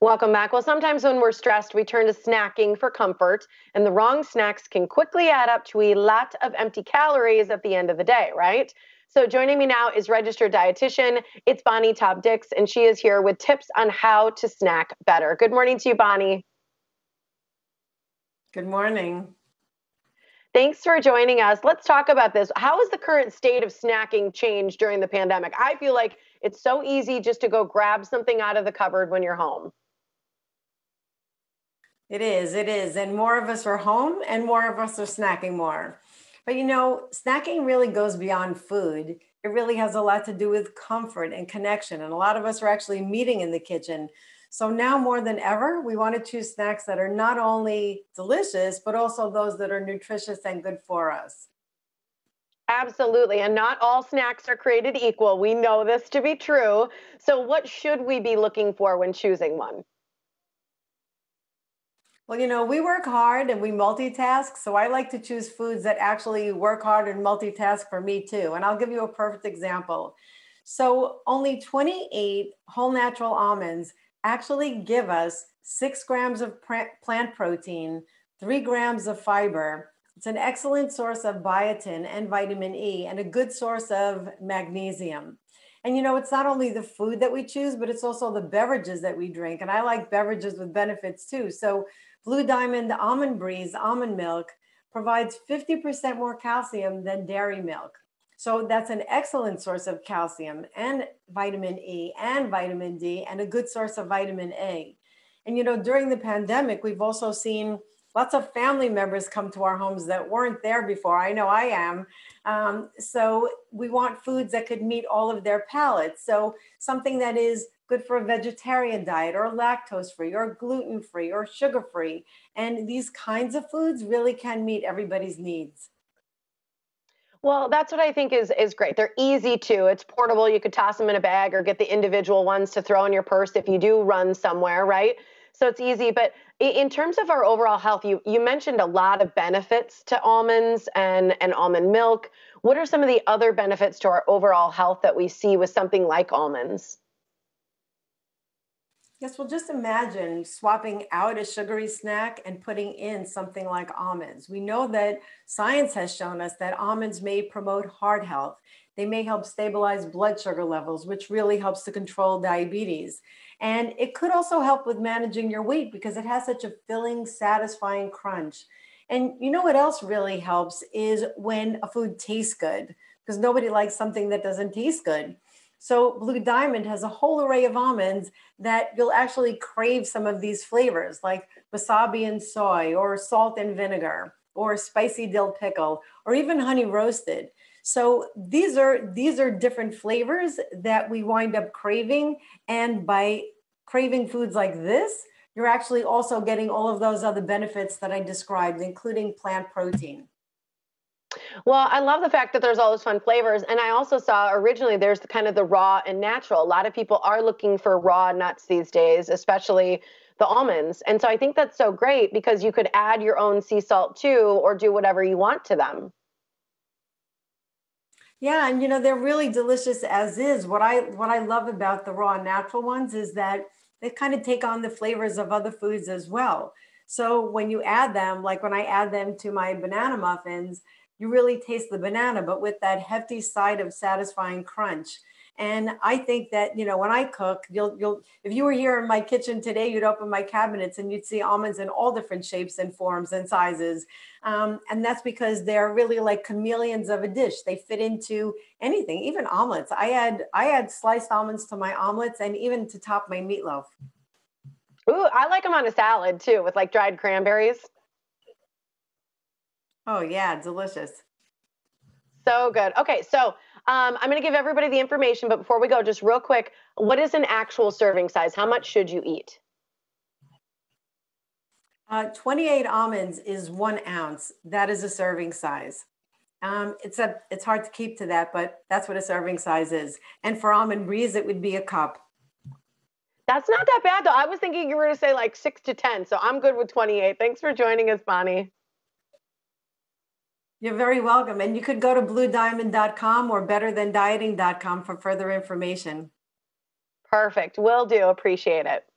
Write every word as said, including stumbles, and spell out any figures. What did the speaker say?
Welcome back. Well, sometimes when we're stressed, we turn to snacking for comfort, and the wrong snacks can quickly add up to a lot of empty calories at the end of the day, right? So joining me now is registered dietitian. It's Bonnie Taub-Dix, and she is here with tips on how to snack better. Good morning to you, Bonnie. Good morning. Thanks for joining us. Let's talk about this. How has the current state of snacking changed during the pandemic? I feel like it's so easy just to go grab something out of the cupboard when you're home. It is, it is. And more of us are home and more of us are snacking more. But you know, snacking really goes beyond food. It really has a lot to do with comfort and connection. And a lot of us are actually meeting in the kitchen. So now more than ever, we want to choose snacks that are not only delicious, but also those that are nutritious and good for us. Absolutely. And not all snacks are created equal. We know this to be true. So what should we be looking for when choosing one? Well, you know, we work hard and we multitask. So I like to choose foods that actually work hard and multitask for me too. And I'll give you a perfect example. So only twenty-eight whole natural almonds actually give us six grams of plant protein, three grams of fiber. It's an excellent source of biotin and vitamin E and a good source of magnesium. And you know, it's not only the food that we choose, but it's also the beverages that we drink. And I like beverages with benefits too. So Blue Diamond Almond Breeze almond milk provides fifty percent more calcium than dairy milk. So that's an excellent source of calcium and vitamin E and vitamin D and a good source of vitamin A. And you know, during the pandemic, we've also seen lots of family members come to our homes that weren't there before. I know I am. Um, so we want foods that could meet all of their palates. So something that is good for a vegetarian diet or lactose-free or gluten-free or sugar-free. And these kinds of foods really can meet everybody's needs. Well, that's what I think is is great. They're easy too. It's portable. You could toss them in a bag or get the individual ones to throw in your purse if you do run somewhere, right? So it's easy. But in terms of our overall health, you, you mentioned a lot of benefits to almonds and, and almond milk. What are some of the other benefits to our overall health that we see with something like almonds? Yes, well, just imagine swapping out a sugary snack and putting in something like almonds. We know that science has shown us that almonds may promote heart health. They may help stabilize blood sugar levels, which really helps to control diabetes. And it could also help with managing your weight because it has such a filling, satisfying crunch. And you know what else really helps is when a food tastes good, because nobody likes something that doesn't taste good. So Blue Diamond has a whole array of almonds that you'll actually crave some of these flavors like wasabi and soy or salt and vinegar or spicy dill pickle or even honey roasted. So these are, these are different flavors that we wind up craving. And by craving foods like this, you're actually also getting all of those other benefits that I described, including plant protein. Well, I love the fact that there's all those fun flavors. And I also saw originally there's the kind of the raw and natural. A lot of people are looking for raw nuts these days, especially the almonds. And so I think that's so great because you could add your own sea salt too, or do whatever you want to them. Yeah. And you know, they're really delicious as is. What I, what I love about the raw natural ones is that they kind of take on the flavors of other foods as well. So when you add them, like when I add them to my banana muffins, you really taste the banana, but with that hefty side of satisfying crunch. And I think that, you know, when I cook, you'll, you'll, if you were here in my kitchen today, you'd open my cabinets and you'd see almonds in all different shapes and forms and sizes. Um, and that's because they're really like chameleons of a dish. They fit into anything, even omelets. I add, I add sliced almonds to my omelets and even to top my meatloaf. Ooh, I like them on a salad too, with like dried cranberries. Oh yeah, delicious. So good. Okay, so um, I'm going to give everybody the information, but before we go, just real quick, what is an actual serving size? How much should you eat? Uh, twenty-eight almonds is one ounce. That is a serving size. Um, it's a, it's hard to keep to that, but that's what a serving size is. And for Almond Breeze, it would be a cup. That's not that bad though. I was thinking you were going to say like six to ten, so I'm good with twenty-eight. Thanks for joining us, Bonnie. You're very welcome. And you could go to blue diamond dot com or better than dieting dot com for further information. Perfect. Will do. Appreciate it.